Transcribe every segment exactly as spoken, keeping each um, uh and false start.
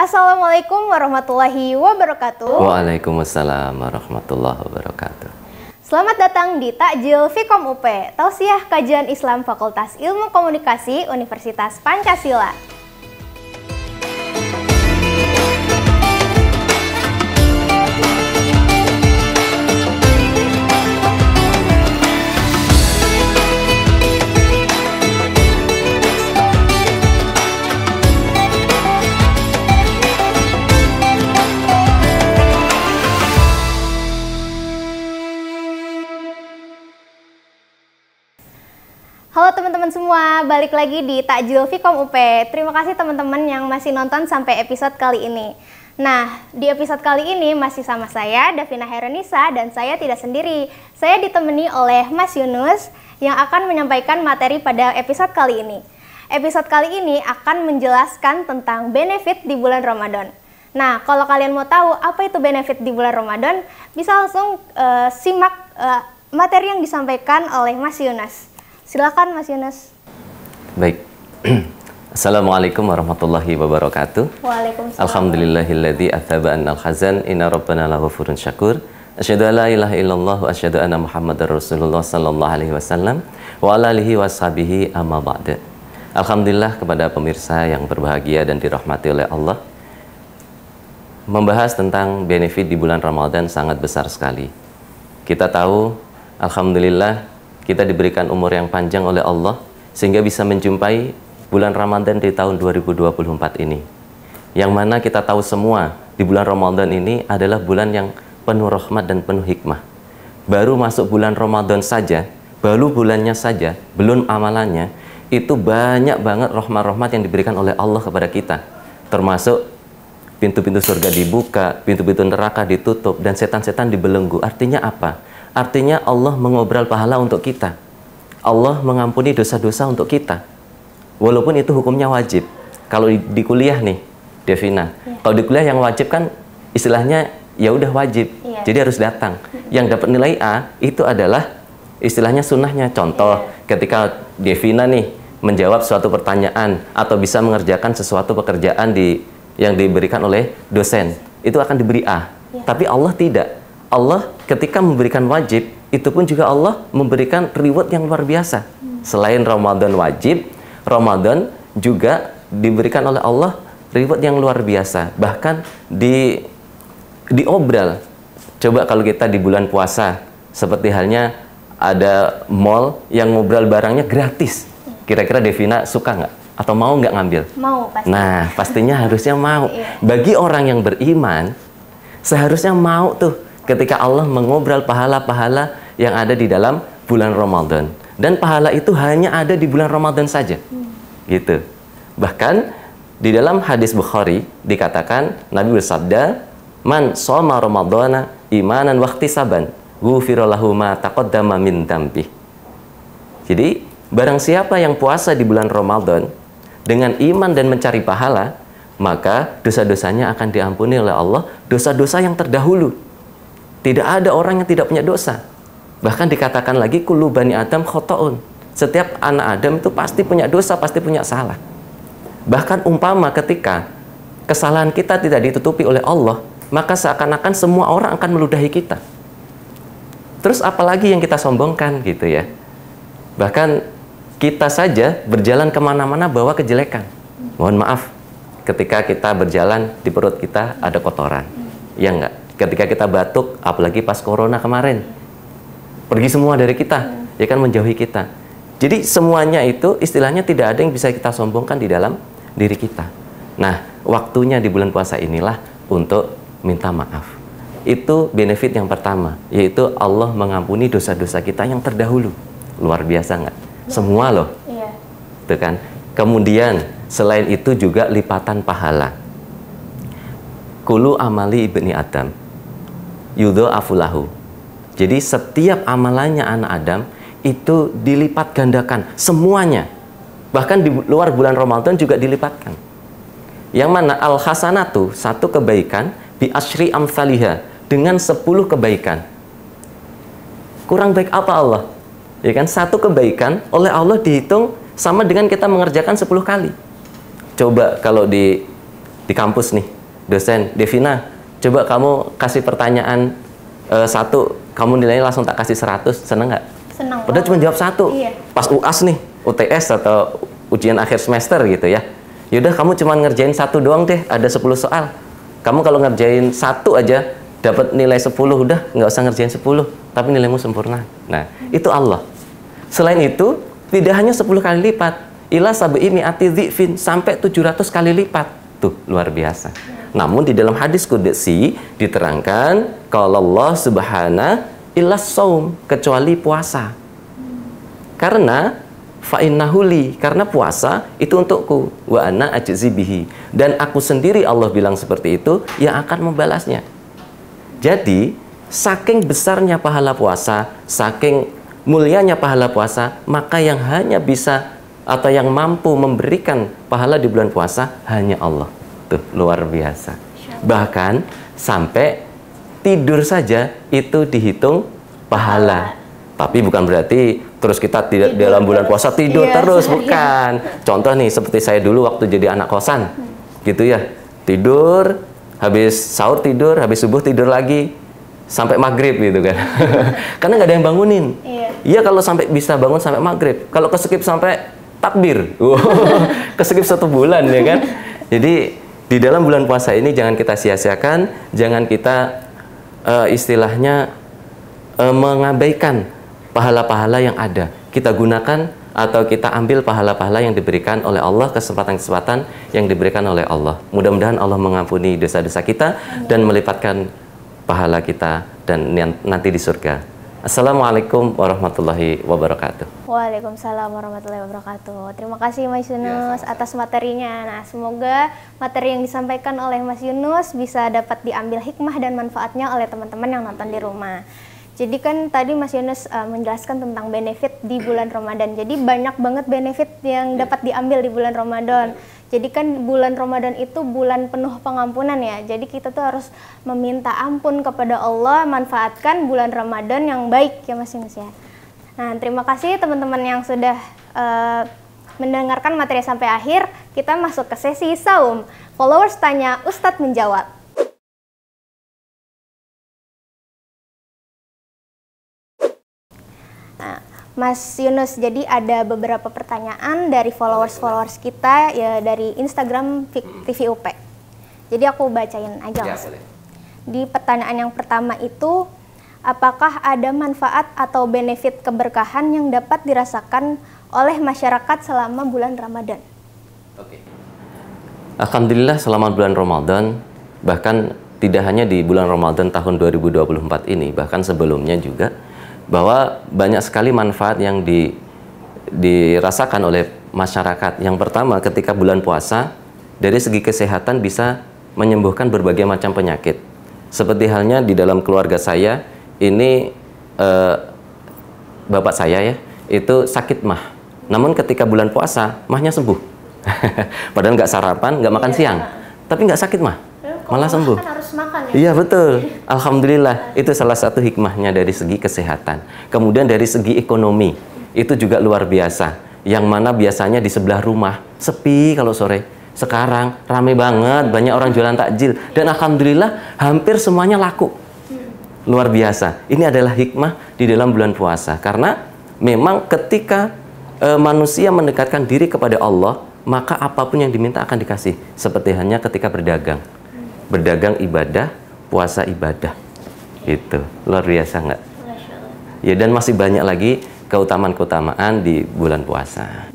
Assalamualaikum warahmatullahi wabarakatuh. Waalaikumsalam warahmatullahi wabarakatuh. Selamat datang di Takjil Fikom U P, Tausiah Kajian Islam Fakultas Ilmu Komunikasi Universitas Pancasila. Halo teman-teman semua, balik lagi di Takjil Fikom U P. Terima kasih teman-teman yang masih nonton sampai episode kali ini. Nah, di episode kali ini masih sama saya, Davina Heronisa, dan saya tidak sendiri. Saya ditemani oleh Mas Yunus yang akan menyampaikan materi pada episode kali ini. Episode kali ini akan menjelaskan tentang benefit di bulan Ramadan. Nah, kalau kalian mau tahu apa itu benefit di bulan Ramadan, bisa langsung uh, simak uh, materi yang disampaikan oleh Mas Yunus. Silakan Mas Yunus. Baik. Assalamualaikum warahmatullahi wabarakatuh. Waalaikumsalam. Alhamdulillahilladzi athaba'an al-khazan inna rabbana laghafurun syakur. Asyhadu an la ilaha illallah wa asyhadu anna Muhammadar Rasulullah sallallahu alaihi wasallam wa ala alihi washabihi amma ba'da. Alhamdulillah kepada pemirsa yang berbahagia dan dirahmati oleh Allah. Membahas tentang benefit di bulan Ramadan sangat besar sekali. Kita tahu alhamdulillah kita diberikan umur yang panjang oleh Allah sehingga bisa menjumpai bulan Ramadan di tahun dua ribu dua puluh empat ini. Yang mana kita tahu semua di bulan Ramadan ini adalah bulan yang penuh rahmat dan penuh hikmah. Baru masuk bulan Ramadan saja, baru bulannya saja, belum amalannya, itu banyak banget rahmat-rahmat yang diberikan oleh Allah kepada kita. Termasuk pintu-pintu surga dibuka, pintu-pintu neraka ditutup, dan setan-setan dibelenggu. Artinya apa? Artinya Allah mengobral pahala untuk kita. Allah mengampuni dosa-dosa untuk kita. Walaupun itu hukumnya wajib. Kalau di, di kuliah nih, Davina. Ya. Kalau di kuliah yang wajib kan istilahnya ya udah wajib. Ya. Jadi harus datang. Ya. Yang dapat nilai A itu adalah istilahnya sunnahnya. Contoh ya. Ketika Davina nih menjawab suatu pertanyaan atau bisa mengerjakan sesuatu pekerjaan di yang diberikan oleh dosen, itu akan diberi A. Ya. Tapi Allah tidak. Allah ketika memberikan wajib, itu pun juga Allah memberikan reward yang luar biasa. Selain Ramadan wajib, Ramadan juga diberikan oleh Allah reward yang luar biasa. Bahkan di diobral. Coba kalau kita di bulan puasa, seperti halnya ada mall yang ngobral barangnya gratis. Kira-kira Davina suka nggak? Atau mau nggak ngambil? Mau, pasti. Nah, pastinya harusnya mau. Bagi orang yang beriman, seharusnya mau tuh. Ketika Allah mengobral pahala-pahala yang ada di dalam bulan Ramadan. Dan pahala itu hanya ada di bulan Ramadan saja. Hmm. Gitu. Bahkan di dalam hadis Bukhari dikatakan Nabi bersabda, "Man shoma Ramadhana imanan wahtisaban, ghufira lahu ma taqaddama min dzambi." Jadi, barang siapa yang puasa di bulan Ramadan dengan iman dan mencari pahala, maka dosa-dosanya akan diampuni oleh Allah, dosa-dosa yang terdahulu. Tidak ada orang yang tidak punya dosa. Bahkan dikatakan lagi, kullu bani Adam khota'un. Setiap anak Adam itu pasti punya dosa, pasti punya salah. Bahkan umpama ketika kesalahan kita tidak ditutupi oleh Allah, maka seakan-akan semua orang akan meludahi kita. Terus apalagi yang kita sombongkan gitu ya. Bahkan kita saja berjalan kemana-mana bawa kejelekan. Mohon maaf, ketika kita berjalan di perut kita ada kotoran. Ya enggak? Ketika kita batuk, apalagi pas corona kemarin, pergi semua dari kita, ya kan, menjauhi kita. Jadi semuanya itu istilahnya tidak ada yang bisa kita sombongkan di dalam diri kita. Nah, waktunya di bulan puasa inilah untuk minta maaf. Itu benefit yang pertama, yaitu Allah mengampuni dosa-dosa kita yang terdahulu. Luar biasa nggak? Semua loh. Iya. Itu kan. Kemudian selain itu juga lipatan pahala. Kulu amali ibni Adam. Yudho afulahu. Jadi setiap amalannya anak Adam itu dilipat gandakan semuanya. Bahkan di luar bulan Ramadan juga dilipatkan. Yang mana al hasanatu satu kebaikan bi asyri amsalihah dengan sepuluh kebaikan. Kurang baik apa Allah? Ya kan, satu kebaikan oleh Allah dihitung sama dengan kita mengerjakan sepuluh kali. Coba kalau di di kampus nih, dosen, Davina, coba kamu kasih pertanyaan uh, satu, kamu nilainya langsung tak kasih seratus, seneng nggak? Seneng. Padahal cuma jawab satu. Iya. Pas U A S nih, U T S atau ujian akhir semester gitu ya. Yaudah kamu cuma ngerjain satu doang deh, ada sepuluh soal. Kamu kalau ngerjain satu aja dapat nilai sepuluh, udah nggak usah ngerjain sepuluh, tapi nilaimu sempurna. Nah, hmm. itu Allah. Selain itu, tidak hanya sepuluh kali lipat, ila sabi mi'ati dzifin, sampai tujuh ratus kali lipat. Tuh, luar biasa. Hmm. Namun di dalam hadis qudsi diterangkan kalau Allah subhana illa shaum, kecuali puasa. Hmm. Karena fa'innahuli, karena puasa itu untukku, wa ana ajzi bihi, dan aku sendiri, Allah bilang seperti itu, yang akan membalasnya. Jadi, saking besarnya pahala puasa, saking mulianya pahala puasa, maka yang hanya bisa atau yang mampu memberikan pahala di bulan puasa hanya Allah. Tuh, luar biasa. Bahkan sampai tidur saja itu dihitung pahala. Tapi bukan berarti terus kita tidak tidur dalam bulan puasa tidur iya, terus, iya. bukan. Contoh nih, seperti saya dulu waktu jadi anak kosan, hmm. gitu ya, tidur, habis sahur tidur, habis subuh tidur lagi, sampai maghrib gitu kan. Karena nggak ada yang bangunin. Iya, ya, kalau sampai bisa bangun sampai maghrib. Kalau keskip sampai takbir, wow, keskip satu bulan ya kan. Jadi di dalam bulan puasa ini jangan kita sia-siakan, jangan kita uh, istilahnya uh, mengabaikan pahala-pahala yang ada. Kita gunakan atau kita ambil pahala-pahala yang diberikan oleh Allah, kesempatan-kesempatan yang diberikan oleh Allah. Mudah-mudahan Allah mengampuni dosa-dosa kita dan melipatkan pahala kita dan nanti di surga. Assalamualaikum warahmatullahi wabarakatuh. Waalaikumsalam warahmatullahi wabarakatuh. Terima kasih Mas Yunus atas materinya. Nah, semoga materi yang disampaikan oleh Mas Yunus bisa dapat diambil hikmah dan manfaatnya oleh teman-teman yang nonton di rumah. Jadi kan tadi Mas Yunus uh, menjelaskan tentang benefit di bulan Ramadan. Jadi banyak banget benefit yang dapat diambil di bulan Ramadan. Jadi kan bulan Ramadan itu bulan penuh pengampunan ya. Jadi kita tuh harus meminta ampun kepada Allah, manfaatkan bulan Ramadan yang baik ya Mas Yunus ya. Nah, terima kasih teman-teman yang sudah uh, mendengarkan materi sampai akhir. Kita masuk ke sesi Saum. Followers tanya, Ustadz menjawab. Mas Yunus, jadi ada beberapa pertanyaan dari followers-followers kita ya dari Instagram T V U P. Jadi aku bacain aja ya, Mas. Boleh. Di pertanyaan yang pertama itu, apakah ada manfaat atau benefit keberkahan yang dapat dirasakan oleh masyarakat selama bulan Ramadan? Oke. Alhamdulillah selama bulan Ramadan, bahkan tidak hanya di bulan Ramadan tahun dua ribu dua puluh empat ini, bahkan sebelumnya juga, bahwa banyak sekali manfaat yang di, dirasakan oleh masyarakat. Yang pertama, ketika bulan puasa, dari segi kesehatan bisa menyembuhkan berbagai macam penyakit. Seperti halnya di dalam keluarga saya, ini eh, bapak saya ya, itu sakit mah. Namun ketika bulan puasa, mahnya sembuh. Padahal nggak sarapan, nggak makan iya, siang, iya. tapi nggak sakit mah. Malah sembuh. Makan harus makan, ya? Iya betul. Alhamdulillah itu salah satu hikmahnya dari segi kesehatan. Kemudian dari segi ekonomi itu juga luar biasa. Yang mana biasanya di sebelah rumah sepi kalau sore. Sekarang rame banget, banyak orang jualan takjil dan alhamdulillah hampir semuanya laku. Luar biasa. Ini adalah hikmah di dalam bulan puasa karena memang ketika e, manusia mendekatkan diri kepada Allah, maka apapun yang diminta akan dikasih. Seperti hanya ketika berdagang. Berdagang ibadah, puasa ibadah. Itu luar biasa nggak? Ya, dan masih banyak lagi keutamaan-keutamaan di bulan puasa.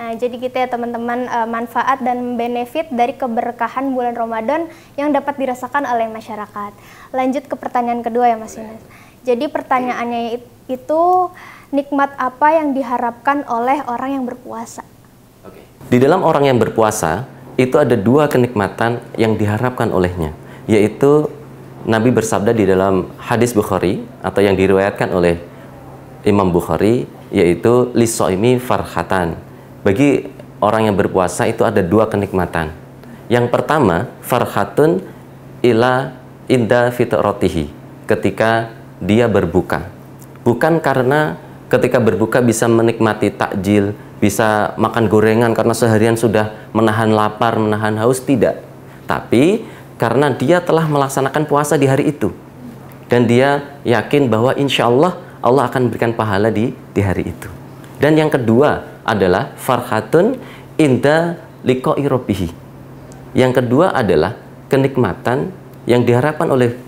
Nah, jadi gitu ya teman-teman, manfaat dan benefit dari keberkahan bulan Ramadan yang dapat dirasakan oleh masyarakat. Lanjut ke pertanyaan kedua ya Mas Yunus. Jadi pertanyaannya itu, nikmat apa yang diharapkan oleh orang yang berpuasa? Oke. Di dalam orang yang berpuasa, itu ada dua kenikmatan yang diharapkan olehnya, yaitu Nabi bersabda di dalam hadis Bukhari atau yang diriwayatkan oleh Imam Bukhari, yaitu lissoimi farhatan. Bagi orang yang berpuasa itu ada dua kenikmatan. Yang pertama, farhatun ila inda fitrotihi, ketika dia berbuka. Bukan karena ketika berbuka bisa menikmati takjil, bisa makan gorengan karena seharian sudah menahan lapar, menahan haus, tidak. tapi karena dia telah melaksanakan puasa di hari itu dan dia yakin bahwa insya Allah Allah akan berikan pahala di di hari itu. Dan yang kedua adalah farhatun inda liqa'i rabbihi. Yang kedua adalah kenikmatan yang diharapkan oleh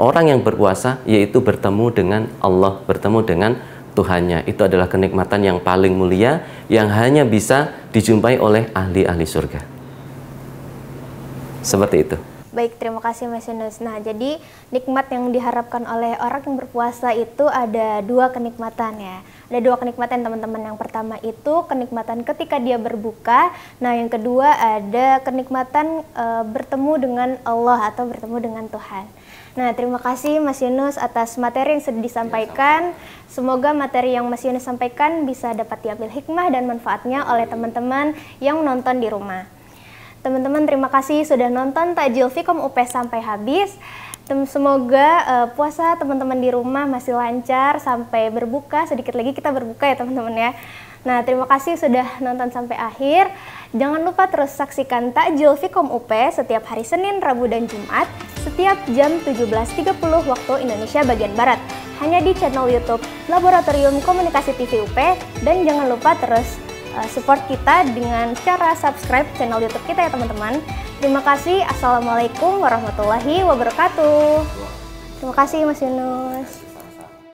orang yang berpuasa, yaitu bertemu dengan Allah, bertemu dengan Tuhannya. Itu adalah kenikmatan yang paling mulia yang hanya bisa dijumpai oleh ahli-ahli surga. Seperti itu. Baik, terima kasih Mas Yunus. Nah, jadi nikmat yang diharapkan oleh orang yang berpuasa itu ada dua kenikmatan ya. Ada dua kenikmatan teman-teman. Yang pertama itu kenikmatan ketika dia berbuka. Nah, yang kedua ada kenikmatan e, bertemu dengan Allah atau bertemu dengan Tuhan. Nah, terima kasih Mas Yunus atas materi yang sudah disampaikan. Semoga materi yang Mas Yunus sampaikan bisa dapat diambil hikmah dan manfaatnya oleh teman-teman yang nonton di rumah. Teman-teman, terima kasih sudah nonton Takjil Fiqom U P sampai habis. Semoga uh, puasa teman-teman di rumah masih lancar sampai berbuka. Sedikit lagi kita berbuka ya teman-teman ya. Nah, terima kasih sudah nonton sampai akhir. Jangan lupa terus saksikan Takjil Fiqom U P setiap hari Senin, Rabu, dan Jumat setiap jam tujuh belas tiga puluh waktu Indonesia bagian Barat, hanya di channel YouTube Laboratorium Komunikasi T V U P. Dan jangan lupa terus uh, support kita dengan cara subscribe channel YouTube kita ya teman-teman. Terima kasih. Assalamualaikum warahmatullahi wabarakatuh. Terima kasih Mas Yunus.